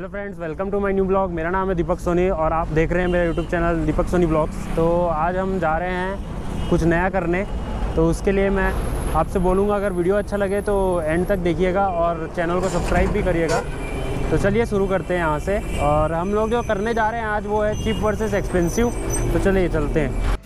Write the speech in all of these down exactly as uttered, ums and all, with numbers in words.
Hello friends, welcome to my new blog. मेरा नाम है दीपक सोनी और आप देख रहे हैं मेरा YouTube channel Deepak Soni blogs. तो आज हम जा रहे हैं कुछ नया करने, तो उसके लिए मैं आपसे बोलूँगा अगर वीडियो अच्छा लगे तो एंड तक देखिएगा और चैनल को सब्सक्राइब भी करिएगा। तो चलिए शुरू करते हैं यहाँ से। और हम लोग जो करने जा रहे हैं आज वो है चीप वर्सेस एक्सपेंसिव। तो चलिए चलते हैं।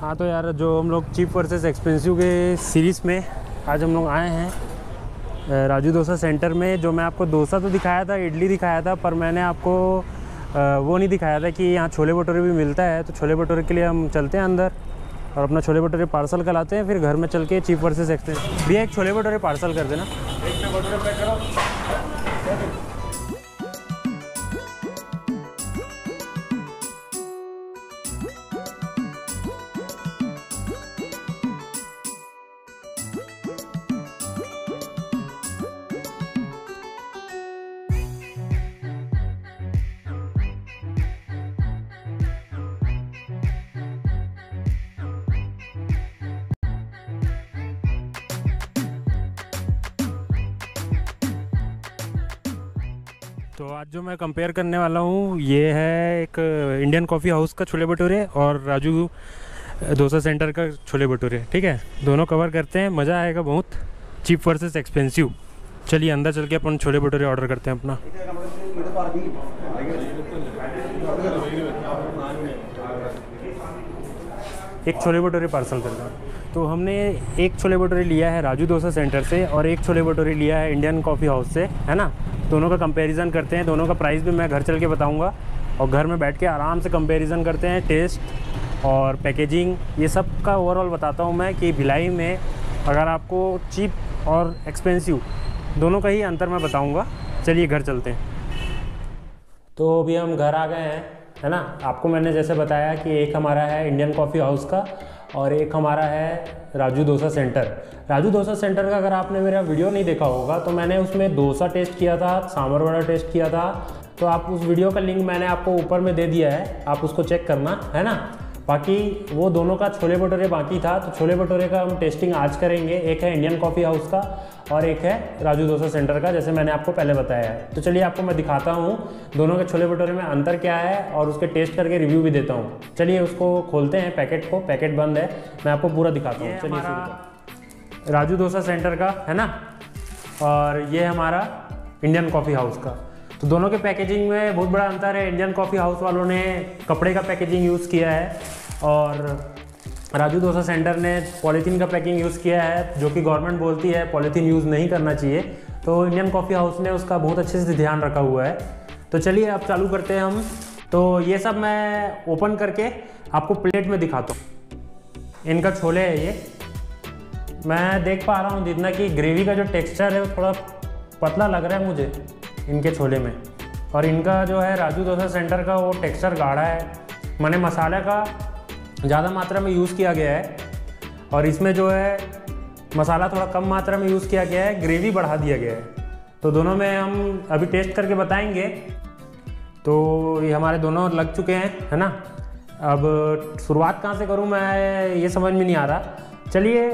हाँ तो यार, जो हम लोग चीप वर्सेस एक्सपेंसिव के सीरीज़ में आज हम लोग आए हैं राजू डोसा सेंटर में। जो मैं आपको डोसा तो दिखाया था, इडली दिखाया था, पर मैंने आपको वो नहीं दिखाया था कि यहाँ छोले भटूरे भी मिलता है। तो छोले भटूरे के लिए हम चलते हैं अंदर और अपना छोले भटूरे पार्सल कर लाते हैं, फिर घर में चल के चीप वर्सेस एक्सपेंसिव। भैया एक छोले भटूरे पार्सल कर देना। तो आज जो मैं कंपेयर करने वाला हूँ ये है एक इंडियन कॉफी हाउस का छोले भटूरे और राजू डोसा सेंटर का छोले भटूरे। ठीक है, दोनों कवर करते हैं, मज़ा आएगा बहुत। Cheap versus expensive. चलिए अंदर चल के अपन छोले भटूरे ऑर्डर करते हैं अपना। एक छोले भटूरे पार्सल करना। तो हमने एक छोले भटूरे लिया है राजू डोसा सेंटर से और एक छोले भटूरे लिया है इंडियन कॉफ़ी हाउस से, है ना। दोनों का कंपैरिजन करते हैं। दोनों का प्राइस भी मैं घर चल के बताऊंगा और घर में बैठ के आराम से कंपैरिजन करते हैं। टेस्ट और पैकेजिंग ये सब का ओवरऑल बताता हूँ मैं कि भिलाई में अगर आपको चीप और एक्सपेंसिव दोनों का ही अंतर मैं बताऊँगा। चलिए घर चलते हैं। तो अभी हम घर आ गए हैं, है ना। आपको मैंने जैसे बताया कि एक हमारा है इंडियन कॉफ़ी हाउस का और एक हमारा है राजू डोसा सेंटर। राजू डोसा सेंटर का अगर आपने मेरा वीडियो नहीं देखा होगा तो मैंने उसमें डोसा टेस्ट किया था, सांभर वड़ा टेस्ट किया था। तो आप उस वीडियो का लिंक मैंने आपको ऊपर में दे दिया है, आप उसको चेक करना, है ना। बाकी वो दोनों का छोले भटूरे बाकी था, तो छोले भटूरे का हम टेस्टिंग आज करेंगे। एक है इंडियन कॉफ़ी हाउस का और एक है राजू डोसा सेंटर का, जैसे मैंने आपको पहले बताया है। तो चलिए आपको मैं दिखाता हूँ दोनों के छोले भटूरे में अंतर क्या है और उसके टेस्ट करके रिव्यू भी देता हूँ। चलिए उसको खोलते हैं, पैकेट को। पैकेट बंद है, मैं आपको पूरा दिखाता हूँ। चलिए, राजू डोसा सेंटर का, है ना, और ये हमारा इंडियन कॉफ़ी हाउस का। तो दोनों के पैकेजिंग में बहुत बड़ा अंतर है। इंडियन कॉफ़ी हाउस वालों ने कपड़े का पैकेजिंग यूज़ किया है और राजू डोसा सेंटर ने पॉलीथीन का पैकिंग यूज़ किया है, जो कि गवर्नमेंट बोलती है पॉलीथीन यूज़ नहीं करना चाहिए। तो इंडियन कॉफ़ी हाउस ने उसका बहुत अच्छे से ध्यान रखा हुआ है। तो चलिए अब चालू करते हैं हम। तो ये सब मैं ओपन करके आपको प्लेट में दिखाता हूँ। इनका छोले है ये, मैं देख पा रहा हूँ जितना कि ग्रेवी का जो टेक्स्चर है वो थोड़ा पतला लग रहा है मुझे इनके छोले में, और इनका जो है राजू डोसा सेंटर का वो टेक्सचर गाढ़ा है। मैंने मसाले का ज़्यादा मात्रा में यूज़ किया गया है और इसमें जो है मसाला थोड़ा कम मात्रा में यूज़ किया गया है, ग्रेवी बढ़ा दिया गया है। तो दोनों में हम अभी टेस्ट करके बताएंगे। तो ये हमारे दोनों लग चुके हैं, है ना। अब शुरुआत कहाँ से करूँ मैं, ये समझ में नहीं आ रहा। चलिए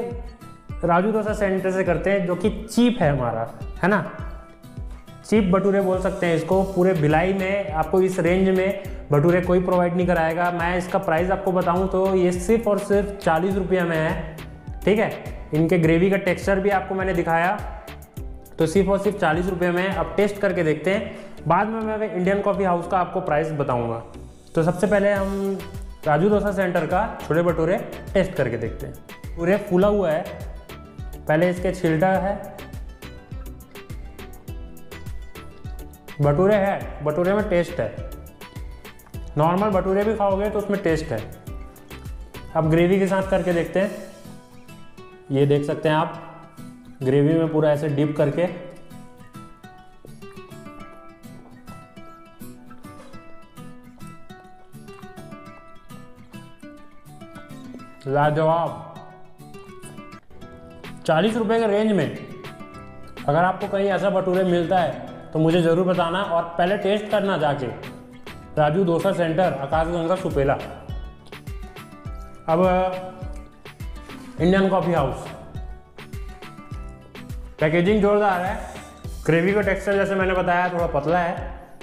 राजू डोसा सेंटर से करते हैं, जो कि चीप है हमारा, है ना। चीप भटूरे बोल सकते हैं इसको। पूरे भिलाई में आपको इस रेंज में भटूरे कोई प्रोवाइड नहीं कराएगा। मैं इसका प्राइस आपको बताऊं तो ये सिर्फ और सिर्फ चालीस रुपये में है, ठीक है। इनके ग्रेवी का टेक्सचर भी आपको मैंने दिखाया, तो सिर्फ और सिर्फ चालीस रुपये में। अब टेस्ट करके देखते हैं, बाद में मैं इंडियन कॉफ़ी हाउस का आपको प्राइस बताऊँगा। तो सबसे पहले हम राजू डोसा सेंटर का छोले भटूरे टेस्ट करके देखते हैं। पूरे फूला हुआ है, पहले इसके छिलटा है। भटूरे है, भटूरे में टेस्ट है। नॉर्मल भटूरे भी खाओगे तो उसमें टेस्ट है। अब ग्रेवी के साथ करके देखते हैं। ये देख सकते हैं आप, ग्रेवी में पूरा ऐसे डिप करके लाजवाब। चालीस रुपए के रेंज में अगर आपको कहीं ऐसा भटूरे मिलता है तो मुझे ज़रूर बताना और पहले टेस्ट करना जाके, राजू डोसा सेंटर, आकाशगंगा सुपेला। अब इंडियन कॉफी हाउस, पैकेजिंग जोरदार है, ग्रेवी का टेक्सचर जैसे मैंने बताया थोड़ा पतला है।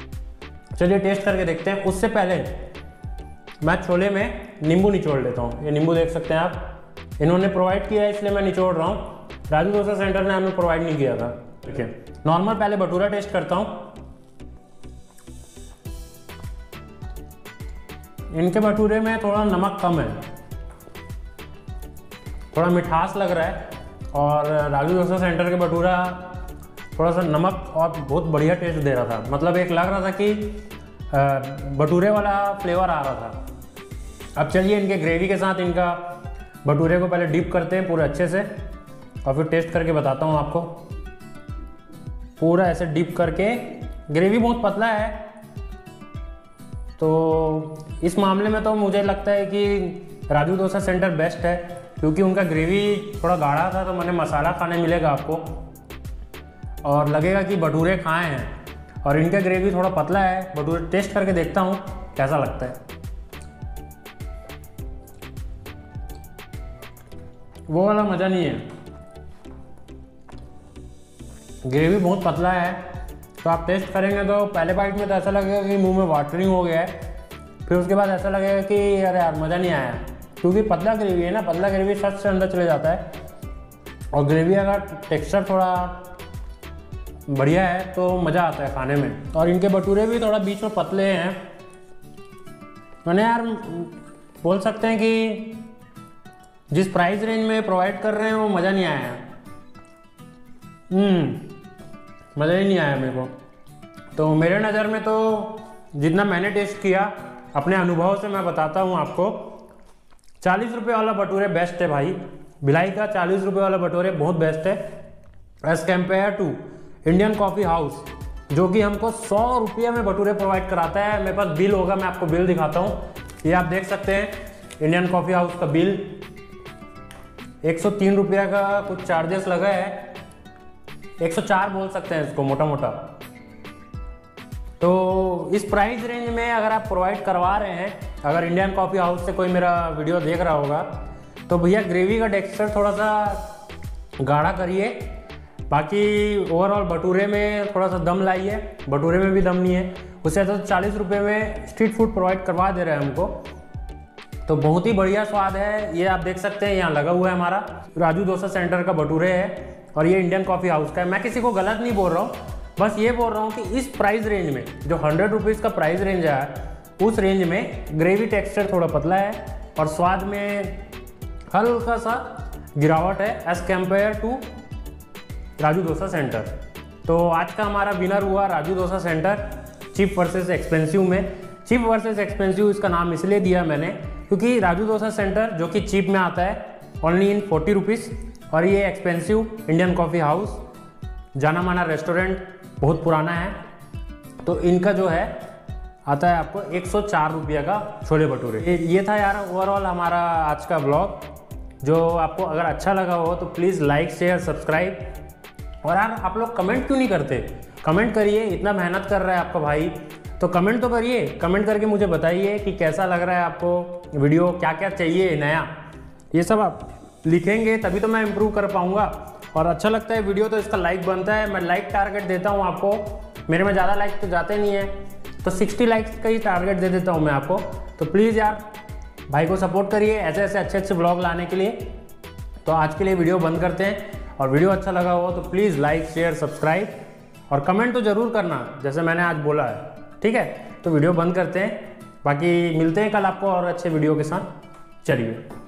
चलिए टेस्ट करके देखते हैं। उससे पहले मैं छोले में नींबू निचोड़ लेता हूँ। ये नींबू देख सकते हैं आप, इन्होंने प्रोवाइड किया है इसलिए मैं निचोड़ रहा हूँ, राजू डोसा सेंटर ने हमें प्रोवाइड नहीं किया था। ठीक है, नॉर्मल पहले भटूरा टेस्ट करता हूँ। इनके भटूरे में थोड़ा नमक कम है, थोड़ा मिठास लग रहा है, और राजू डोसा सेंटर के भटूरा थोड़ा सा नमक और बहुत बढ़िया टेस्ट दे रहा था। मतलब एक लग रहा था कि भटूरे वाला फ्लेवर आ रहा था। अब चलिए इनके ग्रेवी के साथ इनका भटूरे को पहले डिप करते हैं पूरे अच्छे से और फिर टेस्ट करके बताता हूँ आपको। पूरा ऐसे डिप करके, ग्रेवी बहुत पतला है तो इस मामले में तो मुझे लगता है कि राजू डोसा सेंटर बेस्ट है, क्योंकि उनका ग्रेवी थोड़ा गाढ़ा था तो मैंने मसाला खाने मिलेगा आपको और लगेगा कि भटूरे खाए हैं, और इनका ग्रेवी थोड़ा पतला है। भटूरे टेस्ट करके देखता हूँ कैसा लगता है। वो वाला मज़ा नहीं है, ग्रेवी बहुत पतला है। तो आप टेस्ट करेंगे तो पहले बाइट में तो ऐसा लगेगा कि मुंह में वाटरिंग हो गया है, फिर उसके बाद ऐसा लगेगा कि अरे यार मज़ा नहीं आया, क्योंकि पतला ग्रेवी है ना, पतला ग्रेवी सच से अंदर चले जाता है। और ग्रेवी अगर टेक्सचर थोड़ा बढ़िया है तो मज़ा आता है खाने में। और इनके भटूरे भी थोड़ा बीच में पतले हैं, मैंने यार बोल सकते हैं कि जिस प्राइस रेंज में प्रोवाइड कर रहे हैं वो मज़ा नहीं आया है। हम्म मज़ा ही नहीं आया मेरे को। तो मेरे नज़र में तो जितना मैंने टेस्ट किया, अपने अनुभव से मैं बताता हूँ आपको, चालीस रुपये वाला भटूरे बेस्ट है भाई। भिलाई का चालीस रुपये वाला भटूरे बहुत बेस्ट है as compare to Indian coffee house, जो कि हमको सौ रुपये में भटूरे प्रोवाइड कराता है। मेरे पास बिल होगा, मैं आपको बिल दिखाता हूँ। ये आप देख सकते हैं इंडियन कॉफ़ी हाउस का बिल, एक सौ तीन रुपये का कुछ चार्जेस लगा है, एक सौ चार बोल सकते हैं इसको मोटा मोटा। तो इस प्राइस रेंज में अगर आप प्रोवाइड करवा रहे हैं, अगर इंडियन कॉफ़ी हाउस से कोई मेरा वीडियो देख रहा होगा तो भैया ग्रेवी का टेक्सचर थोड़ा सा गाढ़ा करिए, बाकी ओवरऑल भटूरे में थोड़ा सा दम लाइए। भटूरे में भी दम नहीं है, उससे अच्छा तो चालीस रुपये में स्ट्रीट फूड प्रोवाइड करवा दे रहे हैं हमको, तो बहुत ही बढ़िया स्वाद है। ये आप देख सकते हैं यहाँ लगा हुआ है हमारा राजू डोसा सेंटर का भटूरे है और ये इंडियन कॉफ़ी हाउस का है। मैं किसी को गलत नहीं बोल रहा हूँ, बस ये बोल रहा हूँ कि इस प्राइस रेंज में जो हंड्रेड रुपीज़ का प्राइस रेंज है, उस रेंज में ग्रेवी टेक्सचर थोड़ा पतला है और स्वाद में हल्का सा गिरावट है as compare to Raju dosa centre. तो आज का हमारा विनर हुआ Raju dosa centre, cheap versus expensive में। चीप वर्सेस एक्सपेंसिव इसका नाम इसलिए दिया मैंने क्योंकि राजू डोसा सेंटर जो कि चीप में आता है ओनली इन फोर्टी रुपीज़, और ये एक्सपेंसिव इंडियन कॉफ़ी हाउस, जाना माना रेस्टोरेंट, बहुत पुराना है, तो इनका जो है आता है आपको एक सौ चार रुपये का छोले भटूरे। ये था यार ओवरऑल हमारा आज का ब्लॉग, जो आपको अगर अच्छा लगा हो तो प्लीज़ लाइक शेयर सब्सक्राइब। और यार आप लोग कमेंट क्यों नहीं करते? कमेंट करिए, इतना मेहनत कर रहा है आपका भाई तो कमेंट तो करिए। कमेंट करके मुझे बताइए कि कैसा लग रहा है आपको वीडियो, क्या क्या चाहिए नया, ये सब आप लिखेंगे तभी तो मैं इम्प्रूव कर पाऊँगा। और अच्छा लगता है वीडियो तो इसका लाइक बनता है, मैं लाइक टारगेट देता हूँ आपको, मेरे में ज़्यादा लाइक तो जाते नहीं है, तो सिक्सटी लाइक्स का ही टारगेट दे देता हूँ मैं आपको। तो प्लीज़ यार भाई को सपोर्ट करिए ऐसे ऐसे अच्छे अच्छे ब्लॉग लाने के लिए। तो आज के लिए वीडियो बंद करते हैं, और वीडियो अच्छा लगा हो तो प्लीज़ लाइक शेयर सब्सक्राइब और कमेंट तो ज़रूर करना, जैसे मैंने आज बोला है। ठीक है, तो वीडियो बंद करते हैं, बाकी मिलते हैं कल आपको और अच्छे वीडियो के साथ। चलिए।